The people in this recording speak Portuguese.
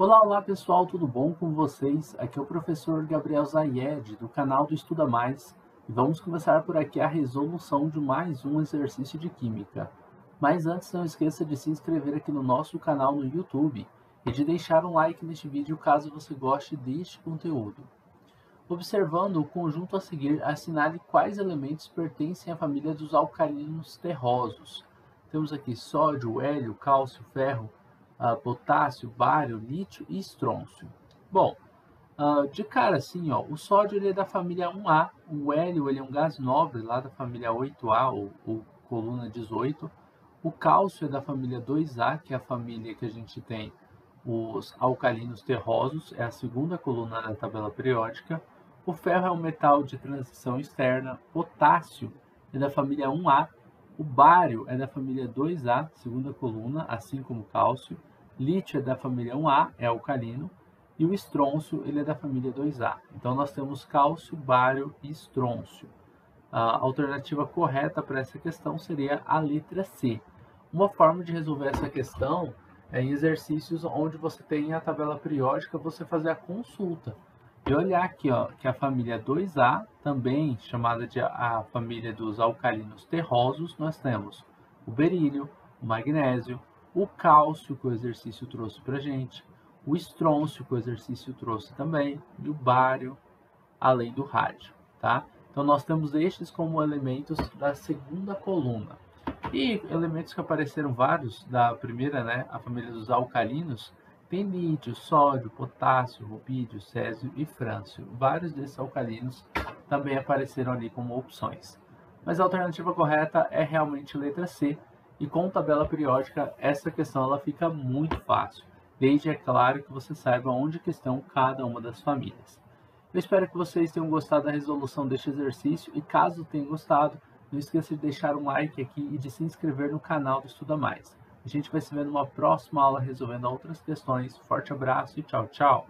Olá pessoal, tudo bom com vocês? Aqui é o professor Gabriel Zayed do canal do Estuda Mais e vamos começar por aqui a resolução de mais um exercício de química. Mas antes não esqueça de se inscrever aqui no nosso canal no YouTube e de deixar um like neste vídeo caso você goste deste conteúdo. Observando o conjunto a seguir, assinale quais elementos pertencem à família dos alcalinos terrosos. Temos aqui sódio, hélio, cálcio, ferro, potássio, bário, lítio e estrôncio. Bom, de cara assim, ó, o sódio ele é da família 1A, o hélio ele é um gás nobre lá da família 8A, ou coluna 18, o cálcio é da família 2A, que é a família que a gente tem os alcalinos terrosos, é a segunda coluna da tabela periódica, o ferro é um metal de transição externa, potássio é da família 1A, o bário é da família 2A, segunda coluna, assim como o cálcio. Lítio é da família 1A, é alcalino. E o estrôncio, ele é da família 2A. Então, nós temos cálcio, bário e estrôncio. A alternativa correta para essa questão seria a letra C. Uma forma de resolver essa questão é em exercícios onde você tem a tabela periódica, você fazer a consulta. E olhar aqui, ó, que a família 2A, também chamada de a família dos alcalinos terrosos, nós temos o berílio, o magnésio, o cálcio, que o exercício trouxe para a gente, o estrôncio, que o exercício trouxe também, e o bário, além do rádio, tá? Então, nós temos estes como elementos da segunda coluna. E elementos que apareceram vários da primeira, né, a família dos alcalinos, tem lítio, sódio, potássio, rubídio, césio e frâncio. Vários desses alcalinos também apareceram ali como opções. Mas a alternativa correta é realmente letra C. E com tabela periódica, essa questão ela fica muito fácil. Desde, é claro, que você saiba onde que estão cada uma das famílias. Eu espero que vocês tenham gostado da resolução deste exercício. E caso tenham gostado, não esqueça de deixar um like aqui e de se inscrever no canal do Estuda Mais. A gente vai se ver numa próxima aula resolvendo outras questões. Forte abraço e tchau, tchau!